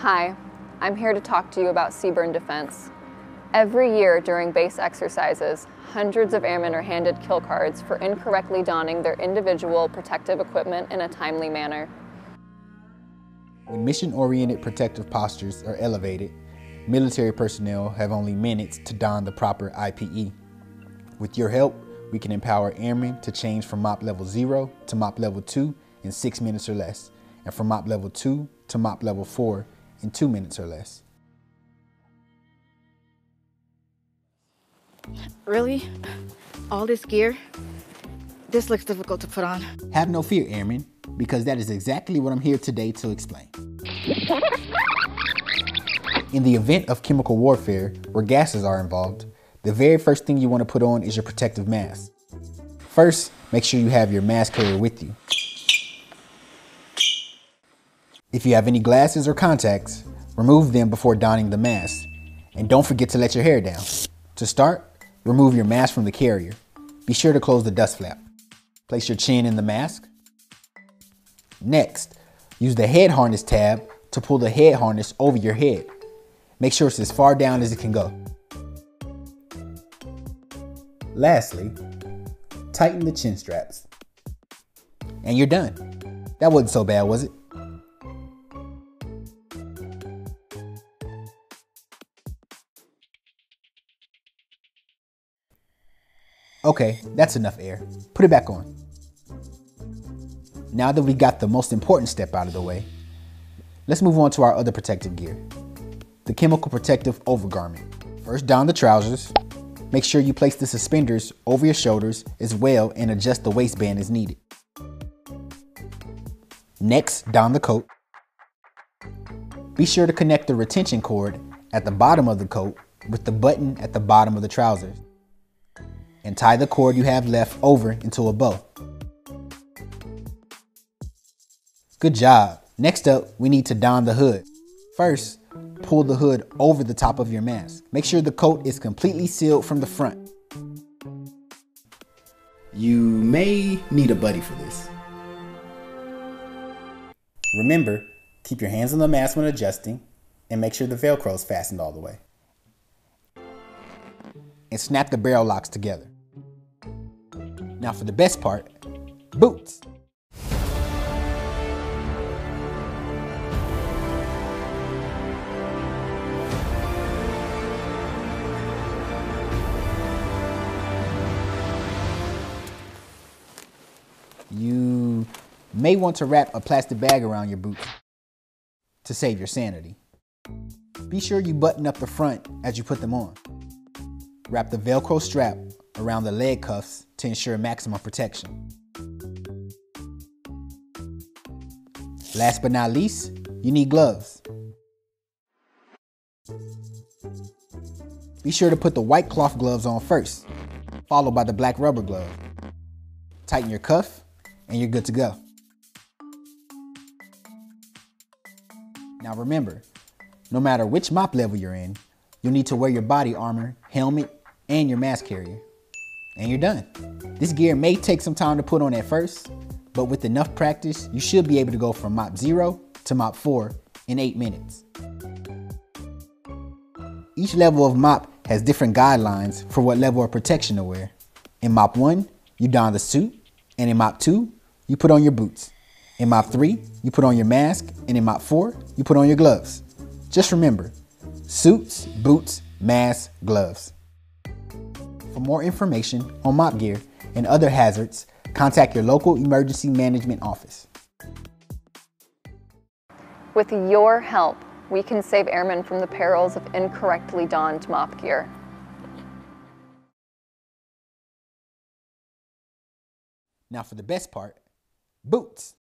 Hi, I'm here to talk to you about Seaburn Defense. Every year during base exercises, hundreds of airmen are handed kill cards for incorrectly donning their individual protective equipment in a timely manner. When mission-oriented protective postures are elevated, military personnel have only minutes to don the proper IPE. With your help, we can empower airmen to change from MOPP Level 0 to MOPP Level 2 in 6 minutes or less, and from MOPP Level 2 to MOPP Level 4 in 2 minutes or less. Really? All this gear? This looks difficult to put on. Have no fear, airmen, because that is exactly what I'm here today to explain. In the event of chemical warfare, where gases are involved, the very first thing you want to put on is your protective mask. First, make sure you have your mask carrier with you. If you have any glasses or contacts, remove them before donning the mask. And don't forget to let your hair down. To start, remove your mask from the carrier. Be sure to close the dust flap. Place your chin in the mask. Next, use the head harness tab to pull the head harness over your head. Make sure it's as far down as it can go. Lastly, tighten the chin straps. And you're done. That wasn't so bad, was it? Okay, that's enough air. Put it back on. Now that we got the most important step out of the way, let's move on to our other protective gear, the chemical protective overgarment. First, don the trousers. Make sure you place the suspenders over your shoulders as well and adjust the waistband as needed. Next, don the coat. Be sure to connect the retention cord at the bottom of the coat with the button at the bottom of the trousers, and tie the cord you have left over into a bow. Good job. Next up, we need to don the hood. First, pull the hood over the top of your mask. Make sure the coat is completely sealed from the front. You may need a buddy for this. Remember, keep your hands on the mask when adjusting and make sure the Velcro is fastened all the way. And snap the barrel locks together. Now for the best part, boots. You may want to wrap a plastic bag around your boots to save your sanity. Be sure you button up the front as you put them on. Wrap the Velcro strap around the leg cuffs to ensure maximum protection. Last but not least, you need gloves. Be sure to put the white cloth gloves on first, followed by the black rubber glove. Tighten your cuff and you're good to go. Now remember, no matter which MOPP level you're in, you'll need to wear your body armor, helmet, and your mask carrier. And you're done. This gear may take some time to put on at first, but with enough practice, you should be able to go from MOPP 0 to MOPP 4 in 8 minutes. Each level of MOPP has different guidelines for what level of protection to wear. In MOPP 1, you don the suit, and in MOPP 2, you put on your boots. In MOPP 3, you put on your mask, and in MOPP 4, you put on your gloves. Just remember, suits, boots, masks, gloves. For more information on MOPP gear and other hazards, contact your local emergency management office. With your help, we can save airmen from the perils of incorrectly donned MOPP gear. Now for the best part, boots.